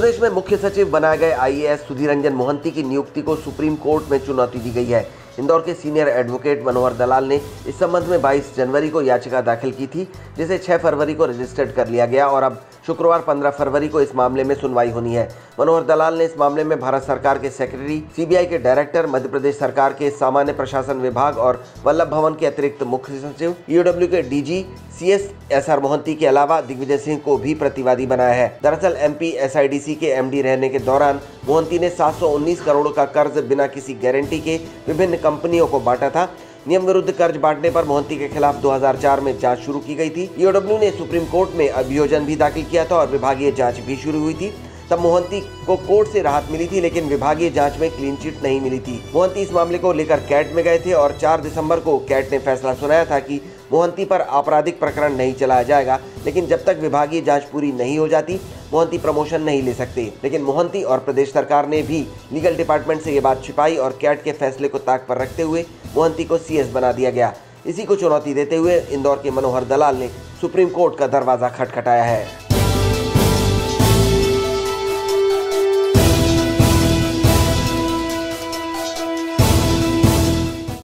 प्रदेश में मुख्य सचिव बनाए गए आईएएस सुधीर रंजन मोहंती की नियुक्ति को सुप्रीम कोर्ट में चुनौती दी गई है। इंदौर के सीनियर एडवोकेट मनोहर दलाल ने इस संबंध में 22 जनवरी को याचिका दाखिल की थी, जिसे 6 फरवरी को रजिस्टर्ड कर लिया गया और अब शुक्रवार 15 फरवरी को इस मामले में सुनवाई होनी है। मनोहर दलाल ने इस मामले में भारत सरकार के सेक्रेटरी, सीबीआई के डायरेक्टर, मध्यप्रदेश सरकार के सामान्य प्रशासन विभाग और वल्लभ भवन के अतिरिक्त मुख्य सचिव, ईओडब्लू के डीजी CSSR मोहंती के अलावा दिग्विजय सिंह को भी प्रतिवादी बनाया है। दरअसल MP SIDC के MD रहने के दौरान मोहंती ने 719 करोड़ का कर्ज बिना किसी गारंटी के विभिन्न कंपनियों को बांटा था। नियम विरुद्ध कर्ज बांटने पर मोहंती के खिलाफ 2004 में जांच शुरू की गई थी। ईओडब्ल्यू ने सुप्रीम कोर्ट में अभियोजन भी दाखिल किया था और विभागीय जांच भी शुरू हुई थी। तब मोहंती को कोर्ट से राहत मिली थी, लेकिन विभागीय जांच में क्लीन चिट नहीं मिली थी। मोहंती इस मामले को लेकर कैट में गए थे और 4 दिसंबर को कैट ने फैसला सुनाया था कि मोहंती पर आपराधिक प्रकरण नहीं चलाया जाएगा, लेकिन जब तक विभागीय जांच पूरी नहीं हो जाती मोहंती प्रमोशन नहीं ले सकते। लेकिन मोहंती और प्रदेश सरकार ने भी लीगल डिपार्टमेंट से ये बात छिपाई और कैट के फैसले को ताक पर रखते हुए मोहंती को CS बना दिया गया। इसी को चुनौती देते हुए इंदौर के मनोहर दलाल ने सुप्रीम कोर्ट का दरवाजा खटखटाया है।